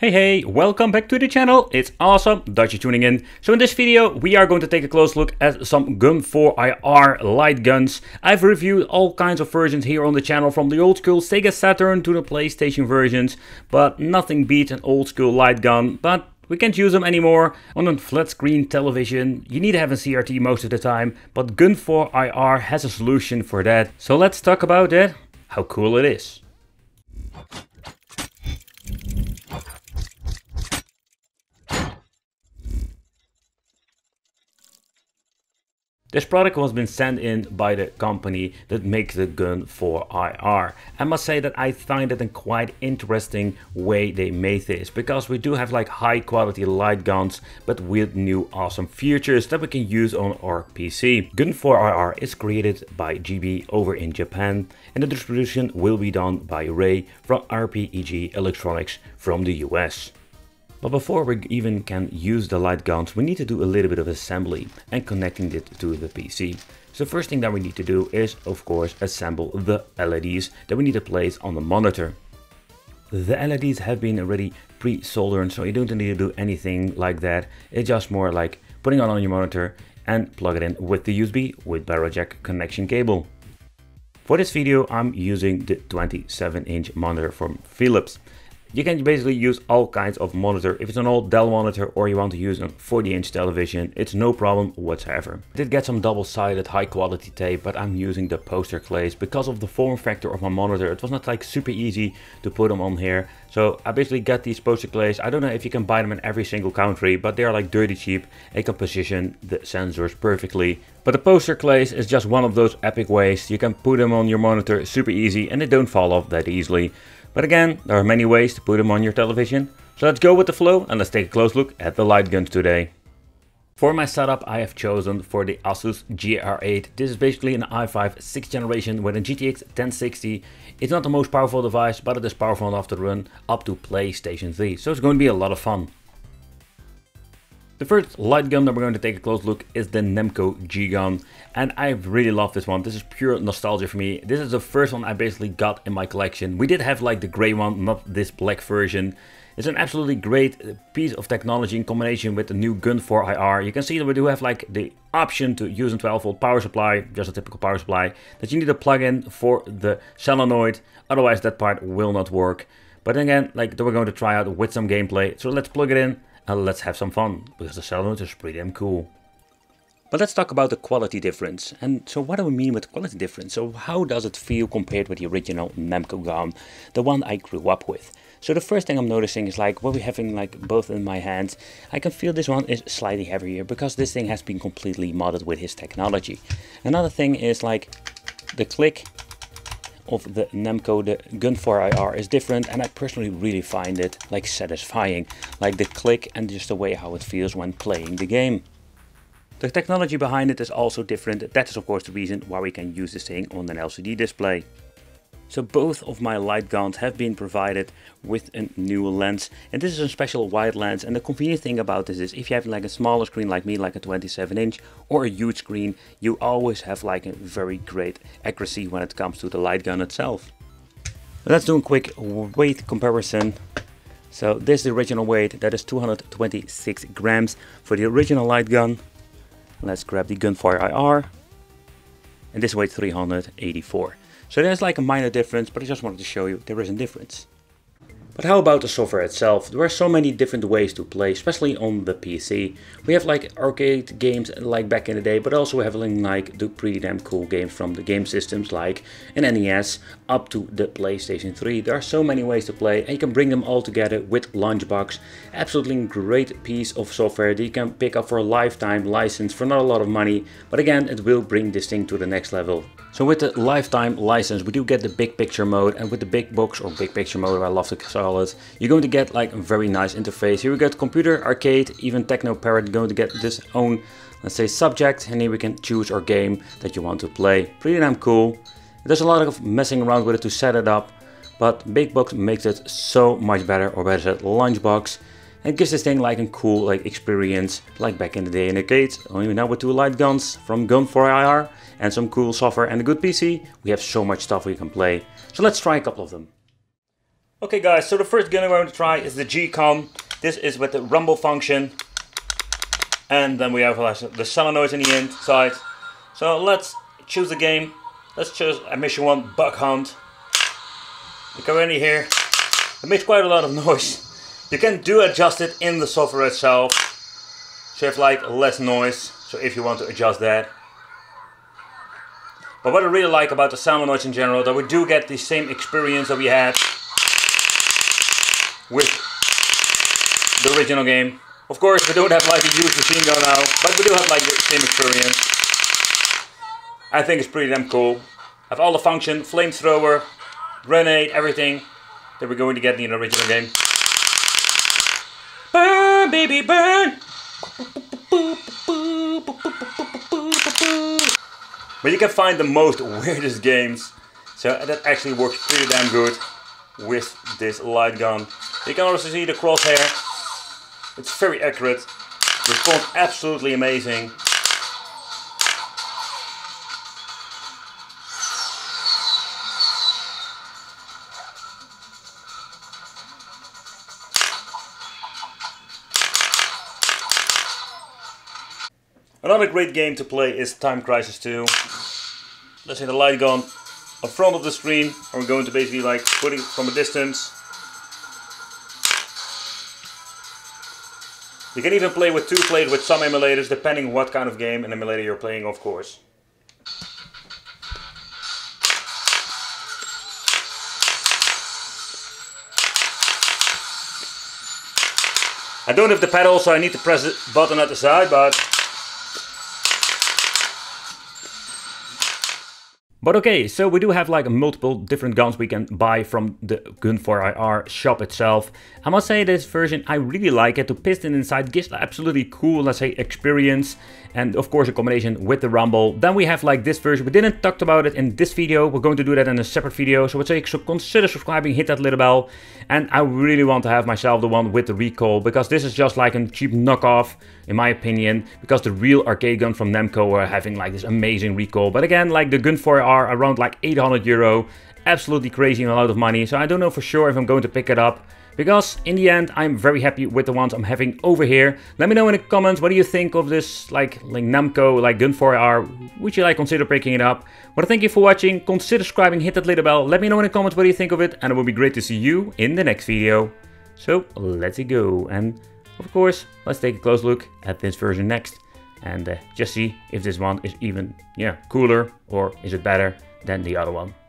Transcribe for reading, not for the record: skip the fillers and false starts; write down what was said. Hey, welcome back to the channel. It's awesome that you're tuning in. So in this video, we are going to take a close look at some Gun4IR light guns. I've reviewed all kinds of versions here on the channel, from the old school Sega Saturn to the PlayStation versions, but nothing beats an old school light gun. But we can't use them anymore. On a flat screen television, you need to have a CRT most of the time, but Gun4IR has a solution for that. So let's talk about that, how cool it is. This product has been sent in by the company that makes the Gun4IR. I must say that I find it a quite interesting way they made this, because we do have like high quality light guns, but with new awesome features that we can use on our PC. Gun4IR is created by JayBee over in Japan, and the distribution will be done by Ray from RPEG Electronics from the US. But before we even can use the light guns, we need to do a little bit of assembly and connecting it to the PC. So first thing that we need to do is, of course, assemble the LEDs that we need to place on the monitor. The LEDs have been already pre-soldered, so you don't need to do anything like that. It's just more like putting it on your monitor and plug it in with the USB with barrel jack connection cable. For this video, I'm using the 27-inch monitor from Philips. You can basically use all kinds of monitor. If it's an old Dell monitor or you want to use a 40-inch television, it's no problem whatsoever. I did get some double-sided high-quality tape, but I'm using the poster clays. Because of the form factor of my monitor, it was not like super easy to put them on here. So I basically got these poster clays. I don't know if you can buy them in every single country, but they are like dirty cheap. You can position the sensors perfectly. But the poster clays is just one of those epic ways. You can put them on your monitor super easy and they don't fall off that easily. But again, there are many ways to put them on your television. So let's go with the flow and let's take a close look at the light guns today. For my setup, I have chosen for the Asus GR8. This is basically an i5 6th generation with a GTX 1060. It's not the most powerful device, but it is powerful enough to run up to PlayStation 3. So it's going to be a lot of fun. The first light gun that we're going to take a close look is the Namco G-Gun, and I really love this one. This is pure nostalgia for me. This is the first one I basically got in my collection. We did have like the gray one, not this black version. It's an absolutely great piece of technology in combination with the new Gun4IR. You can see that we do have like the option to use a 12-volt power supply, just a typical power supply, that you need to plug in for the solenoid, otherwise that part will not work. But then again, like we're going to try out with some gameplay, so let's plug it in. And let's have some fun, because the solenoid is pretty damn cool. But let's talk about the quality difference. And so what do we mean with quality difference? So how does it feel compared with the original Namco gun, the one I grew up with? So the first thing I'm noticing is like what we're having like both in my hands. I can feel this one is slightly heavier because this thing has been completely modded with his technology. Another thing is like the click of the Namco, the Gun4IR is different, and I personally really find it like satisfying, like the click and just the way how it feels when playing the game. The technology behind it is also different. That is of course the reason why we can use this thing on an LCD display. So both of my light guns have been provided with a new lens, and this is a special wide lens. And the convenient thing about this is if you have like a smaller screen like me, like a 27-inch or a huge screen, you always have like a very great accuracy when it comes to the light gun itself. Let's do a quick weight comparison. So this is the original weight, that is 226 grams for the original light gun. Let's grab the Gun4IR, and this weighs 384. So there's like a minor difference, but I just wanted to show you there is a difference. But how about the software itself? There are so many different ways to play, especially on the PC. We have like arcade games like back in the day, but also we have like the pretty damn cool games from the game systems like an NES up to the PlayStation 3. There are so many ways to play, and you can bring them all together with LaunchBox. Absolutely great piece of software that you can pick up for a lifetime license for not a lot of money, but again, it will bring this thing to the next level. So with the lifetime license, we do get the big picture mode, and with the big box or big picture mode, I love to call it, you're going to get like a very nice interface. Here we got computer, arcade, even techno parrot, going to get this own, let's say, subject, and here we can choose our game that you want to play. Pretty damn cool. There's a lot of messing around with it to set it up, but Big Box makes it so much better, or better said, LaunchBox. And it gives this thing like a cool like experience, like back in the day in arcades. Only now with two light guns from Gun4IR and some cool software and a good PC, we have so much stuff we can play. So let's try a couple of them. Okay guys, so the first gun I'm going to try is the G-Con. This is with the rumble function. And then we have the solenoids in the inside. So let's choose a game. Let's choose mission 1, Buck Hunt. You can already hear, it makes quite a lot of noise. You can do adjust it in the software itself. So you have like less noise, so if you want to adjust that. But what I really like about the solenoids in general, that we do get the same experience that we had with the original game. Of course, we don't have like a huge machine gun now, but we do have like the same experience. I think it's pretty damn cool. I have all the function, flamethrower, grenade, everything that we're going to get in the original game. Burn, baby, burn! But you can find the most weirdest games, so that actually works pretty damn good with this light gun. You can also see the crosshair, it's very accurate, response absolutely amazing. Another great game to play is Time Crisis 2. Let's see the light gun in front of the screen, and we're going to basically like put it from a distance. You can even play with two players with some emulators, depending what kind of game and emulator you're playing, of course. I don't have the pedal, so I need to press the button at the side, But okay, so we do have like multiple different guns we can buy from the Gun4IR shop itself. I must say this version, I really like it. The piston inside gives absolutely cool, let's say, experience. And of course, a combination with the rumble. Then we have like this version. We didn't talk about it in this video. We're going to do that in a separate video. So I would say, so consider subscribing, hit that little bell. And I really want to have myself the one with the recoil, because this is just like a cheap knockoff, in my opinion. Because the real arcade gun from Namco are having like this amazing recoil. But again, like the Gun4IR, are around like €800, absolutely crazy amount of money. So I don't know for sure if I'm going to pick it up, because in the end I'm very happy with the ones I'm having over here. Let me know in the comments, what do you think of this like Namco, like Gun4IR? Would you like consider picking it up? Well, thank you for watching, consider subscribing, hit that little bell. Let me know in the comments what do you think of it, and it will be great to see you in the next video. So let's go, and of course let's take a close look at this version next. And just see if this one is even cooler, or is it better than the other one.